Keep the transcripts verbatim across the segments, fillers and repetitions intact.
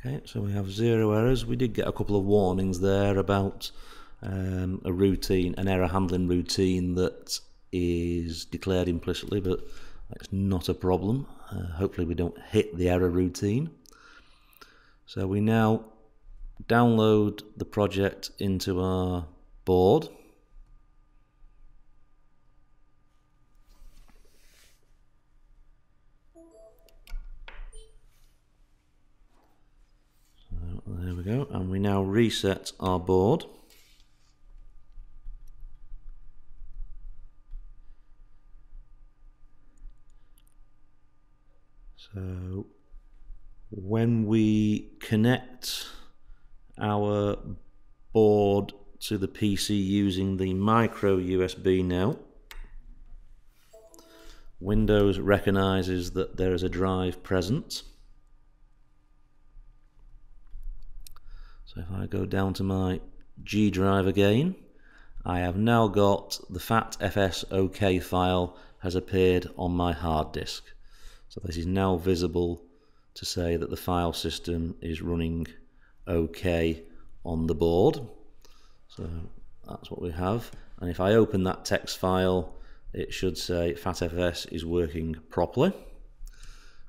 Okay, so we have zero errors. We did get a couple of warnings there about um, a routine, an error handling routine that is declared implicitly, but that's not a problem. Uh, hopefully we don't hit the error routine. So we now download the project into our board. There we go, and we now reset our board. So when we connect our board to the P C using the micro U S B now, Windows recognizes that there is a drive present. So if I go down to my G drive again, I have now got the FatFS OK file has appeared on my hard disk. So this is now visible to say that the file system is running OK on the board. So that's what we have. And if I open that text file, it should say FatFS is working properly.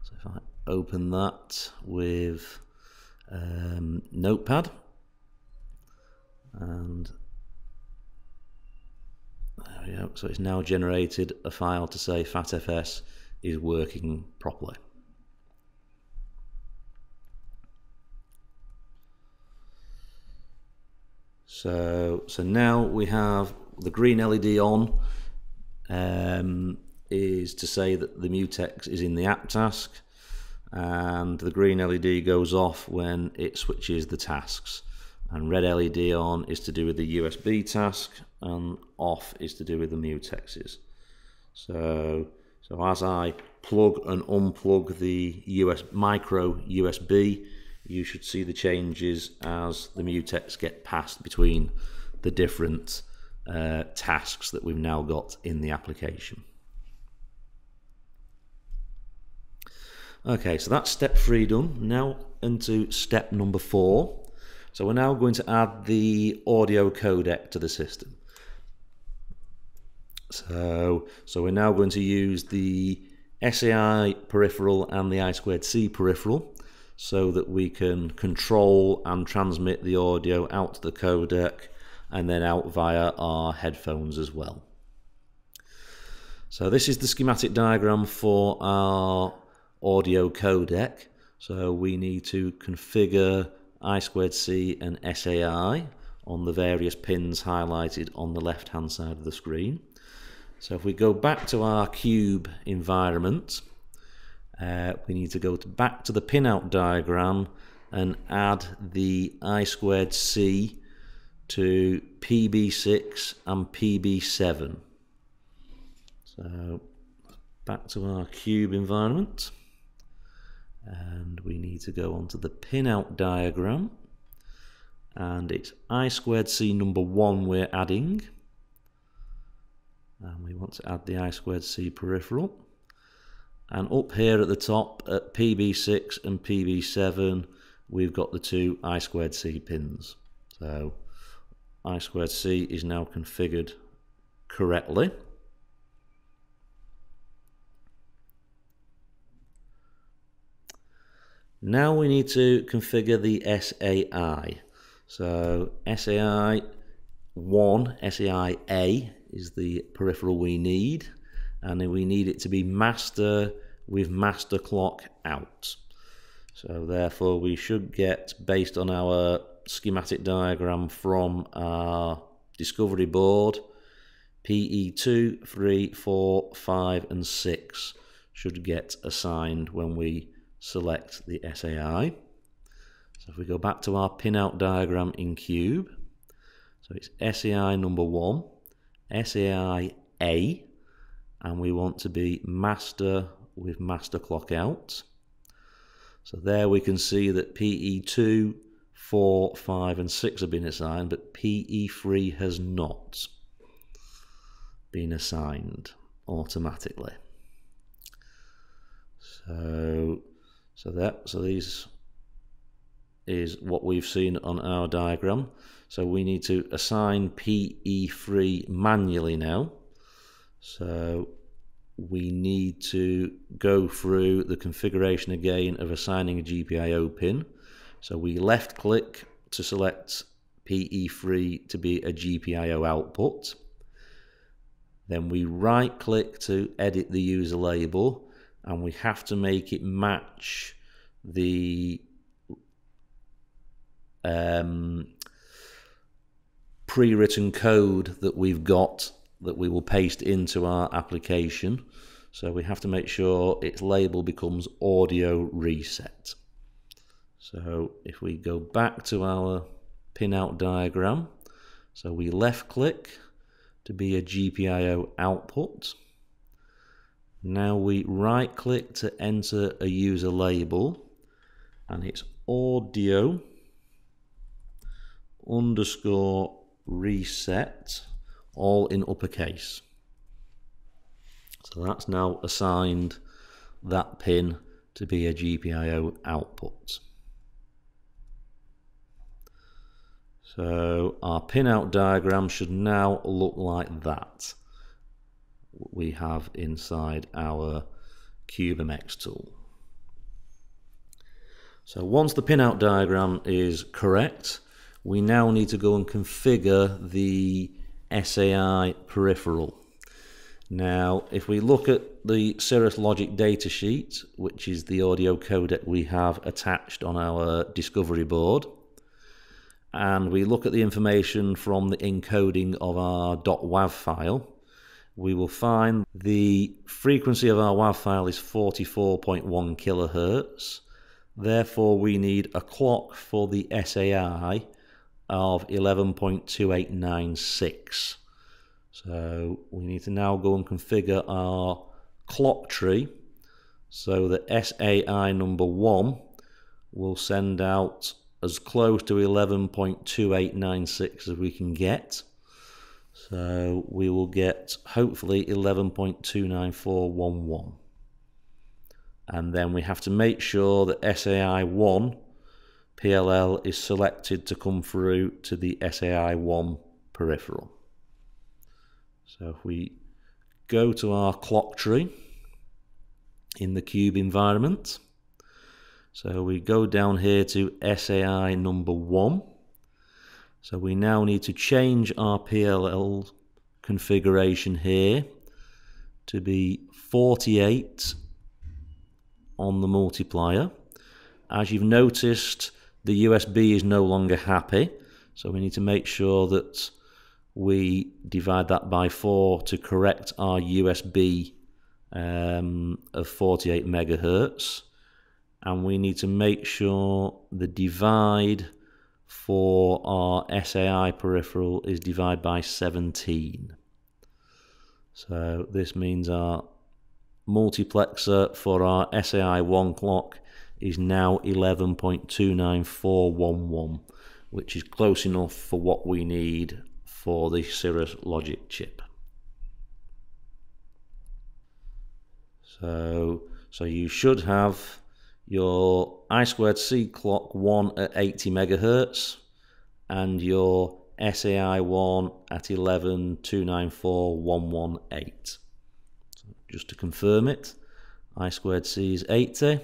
So if I open that with Um, notepad, and there we go, so it's now generated a file to say FatFS is working properly. So, so now we have the green L E D on, um, is to say that the mutex is in the app task, and the green L E D goes off when it switches the tasks, and red L E D on is to do with the U S B task, and off is to do with the mutexes. So, so as I plug and unplug the U S micro U S B, you should see the changes as the mutex get passed between the different uh, tasks that we've now got in the application. Okay, so that's step three done. Now into step number four. So we're now going to add the audio codec to the system. So, so we're now going to use the S A I peripheral and the I two C peripheral so that we can control and transmit the audio out to the codec and then out via our headphones as well. So this is the schematic diagram for our audio codec. So we need to configure I two C and S A I on the various pins highlighted on the left hand side of the screen. So if we go back to our cube environment, uh, we need to go to back to the pinout diagram and add the I two C to P B six and P B seven. So back to our cube environment, and we need to go onto the pinout diagram, and it's I two C number one we're adding, and we want to add the I two C peripheral, and up here at the top at P B six and P B seven we've got the two I two C pins. So I two C is now configured correctly. Now we need to configure the S A I. So S A I one, S A I A is the peripheral we need, and then we need it to be master with master clock out. So therefore we should get, based on our schematic diagram from our discovery board, P E two, three, four, five and six should get assigned when we select the S A I. So if we go back to our pinout diagram in cube, so it's S A I number one, S A I A, and we want to be master with master clock out. So there we can see that P E two, four, five and six have been assigned, but P E three has not been assigned automatically. So So that so these is what we've seen on our diagram. So we need to assign P E three manually now. So we need to go through the configuration again of assigning a G P I O pin. So we left click to select P E three to be a G P I O output. Then we right click to edit the user label, and we have to make it match the um, pre-written code that we've got that we will paste into our application. So we have to make sure its label becomes audio reset. So if we go back to our pinout diagram, so we left click to be a G P I O output. Now we right click to enter a user label, and it's audio underscore reset, all in uppercase. So that's now assigned that pin to be a G P I O output. So our pinout diagram should now look like that we have inside our CubeMX tool. So once the pinout diagram is correct, we now need to go and configure the S A I peripheral. Now, if we look at the Cirrus Logic datasheet, which is the audio codec we have attached on our discovery board, and we look at the information from the encoding of our .wav file, we will find the frequency of our WAV file is forty-four point one kilohertz. Therefore, we need a clock for the S A I of eleven point two eight nine six. So we need to now go and configure our clock tree so that S A I number one will send out as close to eleven point two eight nine six as we can get. So we will get hopefully eleven point two nine four one one. And then we have to make sure that S A I one P L L is selected to come through to the S A I one peripheral. So if we go to our clock tree in the Cube environment, so we go down here to S A I number one. So we now need to change our P L L configuration here to be forty-eight on the multiplier. As you've noticed, the U S B is no longer happy, so we need to make sure that we divide that by four to correct our U S B um, of forty-eight megahertz. And we need to make sure the divide for our S A I peripheral is divided by seventeen. So this means our multiplexer for our S A I one clock is now eleven point two nine four one one, which is close enough for what we need for the Cirrus Logic chip. So, so you should have your I two C clock one at eighty megahertz and your S A I one at eleven point two nine four one one eight. So just to confirm it, I two C is eighty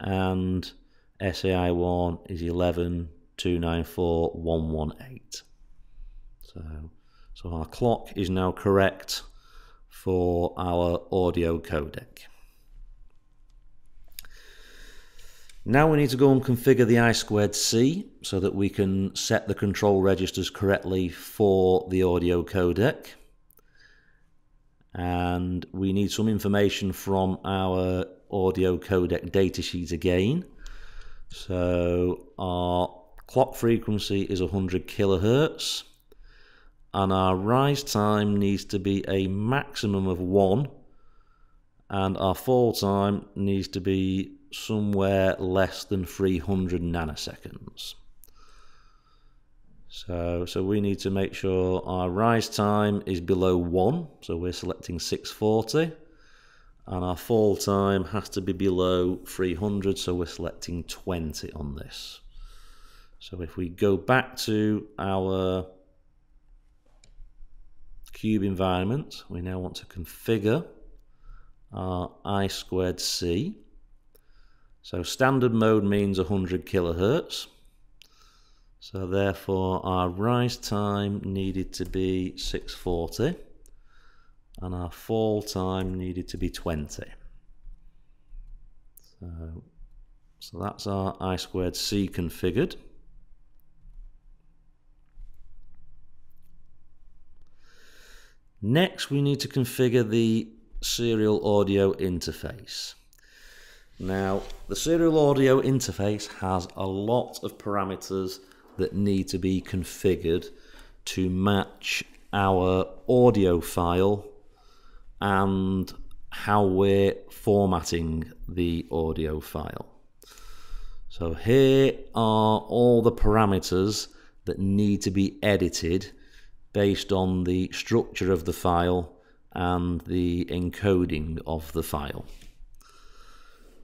and S A I one is eleven point two nine four one one eight. So, so our clock is now correct for our audio codec. Now we need to go and configure the I two C so that we can set the control registers correctly for the audio codec. And we need some information from our audio codec datasheet again. So our clock frequency is one hundred kilohertz and our rise time needs to be a maximum of one, and our fall time needs to be somewhere less than three hundred nanoseconds. So, so we need to make sure our rise time is below one, so we're selecting six forty, and our fall time has to be below three hundred, so we're selecting twenty on this. So if we go back to our cube environment, we now want to configure our I squared C. So standard mode means one hundred kilohertz. So therefore our rise time needed to be six forty and our fall time needed to be twenty. So, so that's our I squared C configured. Next we need to configure the serial audio interface. Now the serial audio interface has a lot of parameters that need to be configured to match our audio file and how we're formatting the audio file. So here are all the parameters that need to be edited based on the structure of the file and the encoding of the file.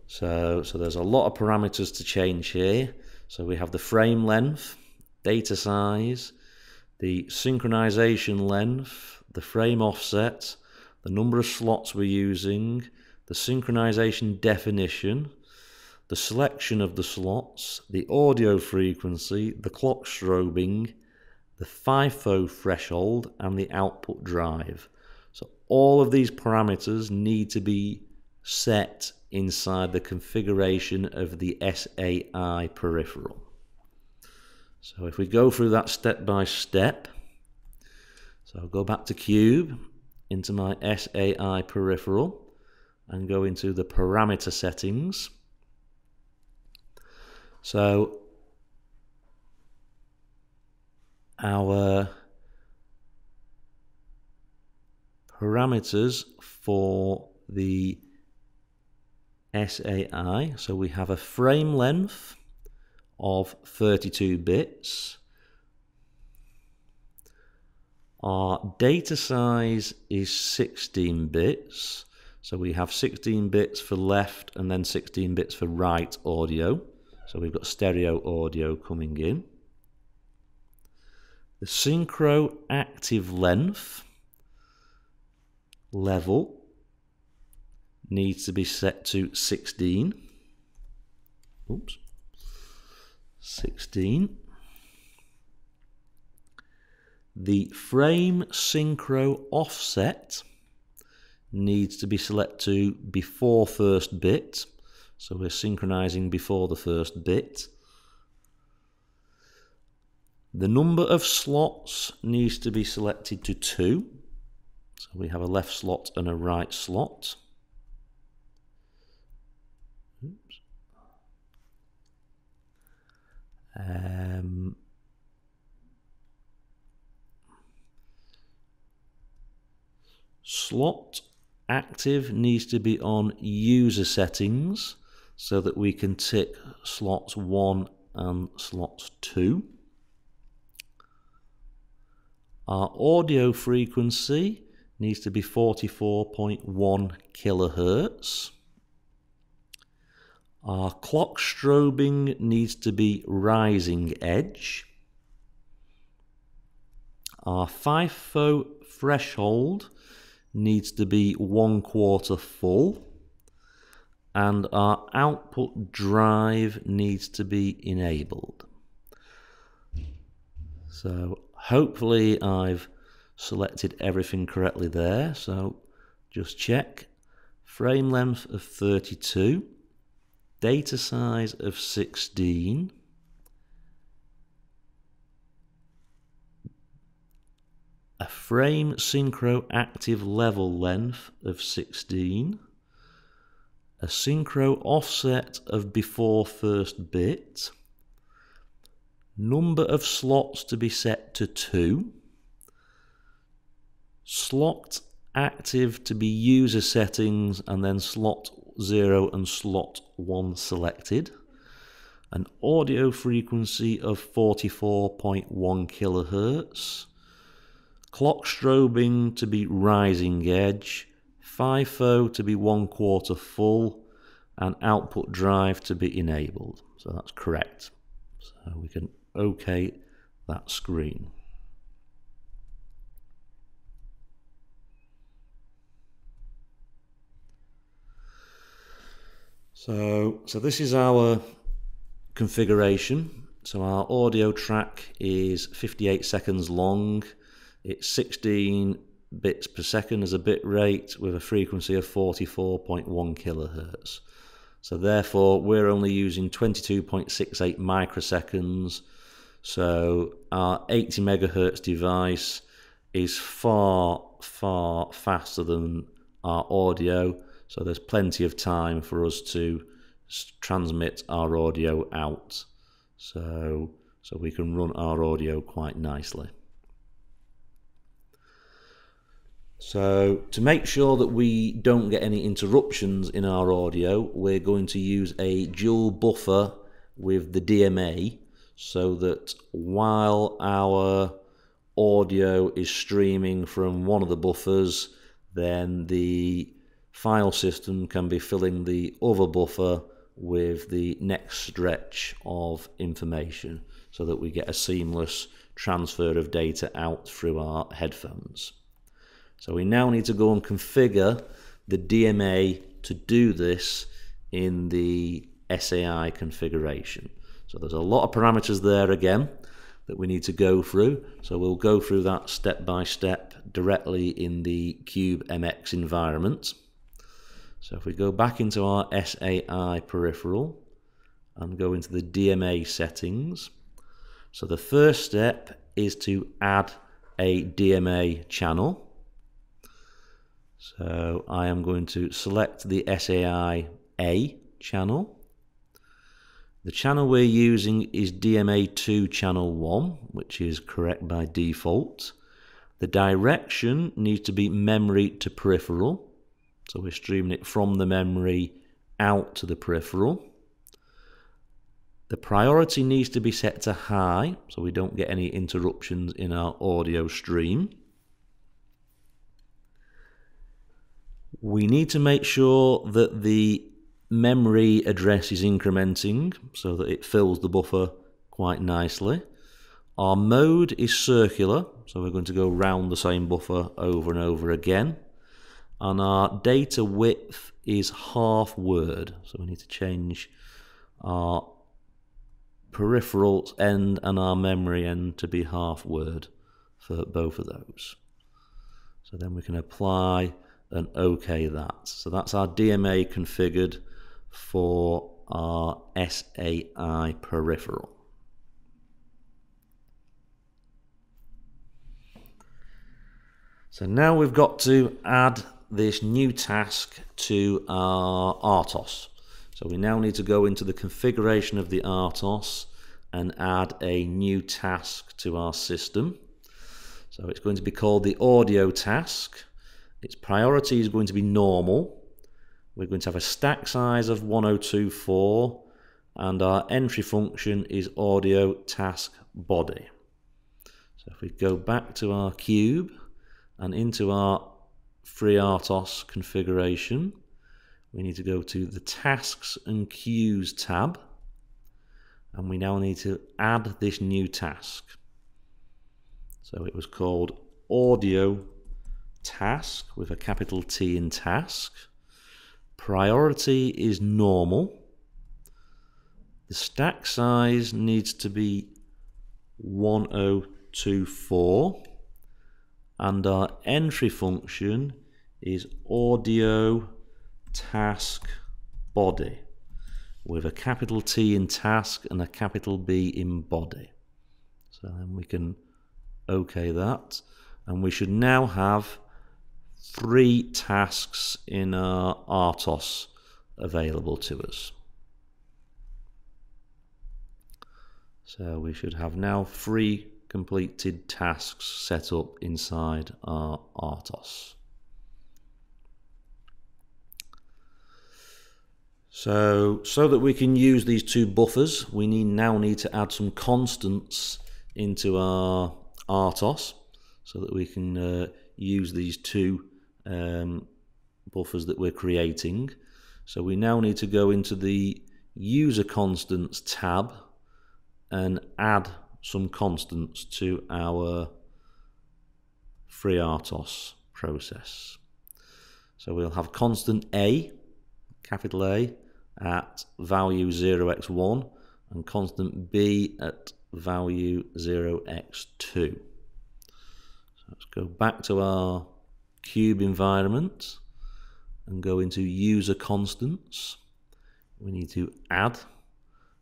So, so there's a lot of parameters to change here. So we have the frame length, data size, the synchronization length, the frame offset, the number of slots we're using, the synchronization definition, the selection of the slots, the audio frequency, the clock strobing, the FIFO threshold, and the output drive. So all of these parameters need to be set inside the configuration of the S A I peripheral. So if we go through that step by step, so I'll go back to Cube, into my S A I peripheral, and go into the parameter settings. So our parameters for the S A I, so we have a frame length of thirty-two bits. Our data size is sixteen bits, so we have sixteen bits for left and then sixteen bits for right audio, so we've got stereo audio coming in. The synchro active length level needs to be set to sixteen. Oops. sixteen. The frame synchro offset needs to be set to before first bit. So we're synchronizing before the first bit. The number of slots needs to be selected to two. So we have a left slot and a right slot. Oops. Um, slot active needs to be on user settings so that we can tick slots one and slots two. Our audio frequency needs to be forty-four point one kilohertz. Our clock strobing needs to be rising edge. Our FIFO threshold needs to be one quarter full. And our output drive needs to be enabled. So hopefully I've selected everything correctly there. So just check. Frame length of thirty-two. Data size of sixteen, a frame synchro active level length of sixteen, a synchro offset of before first bit, number of slots to be set to two, slot active to be user settings and then slot zero and slot one selected, an audio frequency of forty-four point one kilohertz, clock strobing to be rising edge, FIFO to be one quarter full, and output drive to be enabled. So that's correct. So we can OK that screen. So, so this is our configuration. So our audio track is fifty-eight seconds long. It's sixteen bits per second as a bit rate with a frequency of forty-four point one kilohertz. So therefore we're only using twenty-two point six eight microseconds. So our eighty megahertz device is far, far faster than our audio. So there's plenty of time for us to transmit our audio out. So, so we can run our audio quite nicely. So to make sure that we don't get any interruptions in our audio, we're going to use a dual buffer with the D M A so that while our audio is streaming from one of the buffers, then the file system can be filling the other buffer with the next stretch of information so that we get a seamless transfer of data out through our headphones. So we now need to go and configure the D M A to do this in the S A I configuration. So there's a lot of parameters there again that we need to go through. So we'll go through that step by step directly in the CubeMX environment. So if we go back into our S A I peripheral and go into the D M A settings. So the first step is to add a D M A channel. So I am going to select the S A I A channel. The channel we're using is D M A two channel one, which is correct by default. The direction needs to be memory to peripheral. So we're streaming it from the memory out to the peripheral. The priority needs to be set to high, so we don't get any interruptions in our audio stream. We need to make sure that the memory address is incrementing so that it fills the buffer quite nicely. Our mode is circular, so we're going to go round the same buffer over and over again. And our data width is half word, so we need to change our peripherals end and our memory end to be half word for both of those. So then we can apply and OK that. So that's our D M A configured for our S A I peripheral. So now we've got to add this new task to our R T O S. So we now need to go into the configuration of the R T O S and add a new task to our system. So it's going to be called the audio task. Its priority is going to be normal. We're going to have a stack size of one oh two four and our entry function is audio task body. So if we go back to our cube and into our FreeRTOS configuration, we need to go to the Tasks and Queues tab, and we now need to add this new task. So it was called Audio Task with a capital T in task. Priority is normal. The stack size needs to be one oh two four, and our entry function is audio task body with a capital T in task and a capital B in body. So then we can OK that, and we should now have three tasks in our R T O S available to us. So we should have now three completed tasks set up inside our R T O S. So, so that we can use these two buffers, we need, now need to add some constants into our R T O S so that we can uh, use these two um, buffers that we're creating. So we now need to go into the user constants tab and add some constants to our FreeRTOS process. So we'll have constant A, capital A, at value zero x one and constant B at value zero x two. So let's go back to our cube environment and go into user constants. We need to add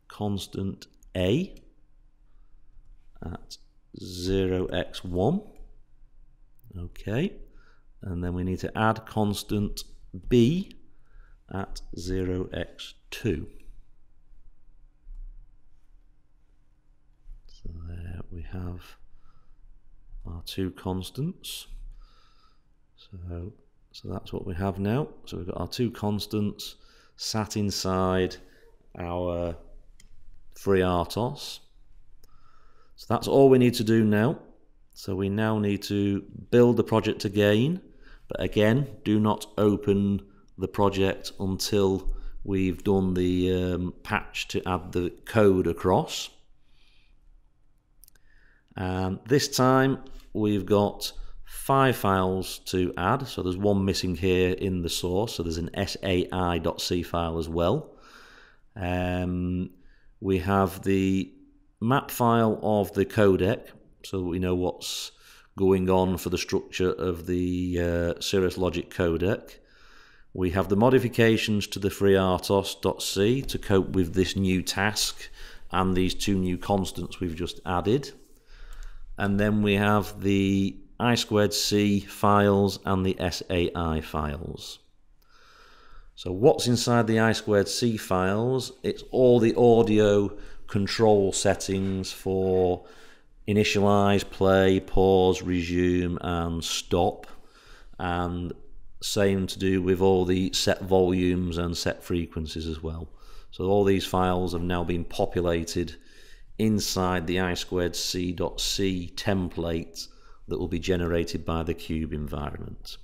constant A at zero x one. Okay, and then we need to add constant B at zero x two. So there we have our two constants. So, so that's what we have now. So we've got our two constants sat inside our FreeRTOS. So that's all we need to do now. So we now need to build the project again, but again, do not open the project until we've done the um, patch to add the code across. And this time we've got five files to add. So there's one missing here in the source. So there's an S A I dot C file as well. Um, we have the map file of the codec, so we know what's going on for the structure of the uh, Cirrus Logic codec. We have the modifications to the FreeRTOS dot C to cope with this new task and these two new constants we've just added. And then we have the I two C files and the S A I files. So what's inside the I two C files? It's all the audio control settings for initialize, play, pause, resume and stop, and same to do with all the set volumes and set frequencies as well. So all these files have now been populated inside the I two C dot C template that will be generated by the cube environment.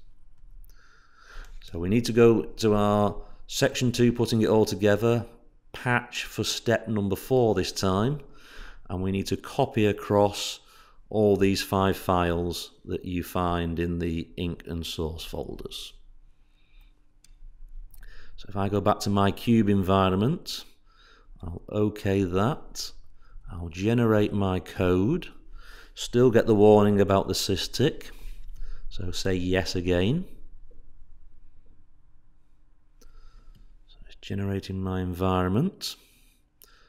So we need to go to our section two, putting it all together, patch for step number four this time, and we need to copy across all these five files that you find in the inc and source folders. So if I go back to my cube environment, I'll OK that, I'll generate my code, still get the warning about the systic, so say yes again. So it's generating my environment.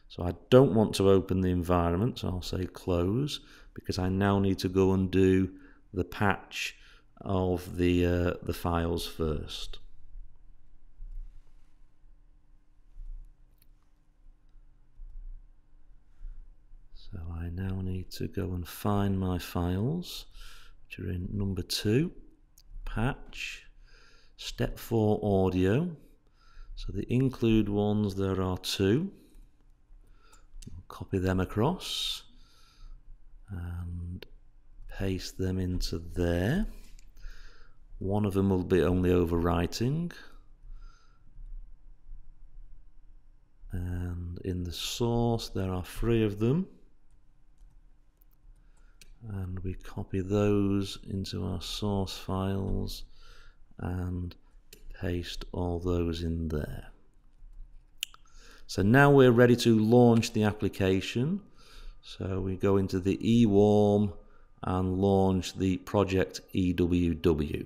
So I don't want to open the environment, so I'll say close, because I now need to go and do the patch of the uh, the files first. So I now need to go and find my files, which are in number two, patch, step four audio. So the include ones, there are two. Copy them across and paste them into there. One of them will be only overwriting, and in the source there are three of them, and we copy those into our source files and paste all those in there. So now we're ready to launch the application. So we go into the eWarm and launch the project E W W.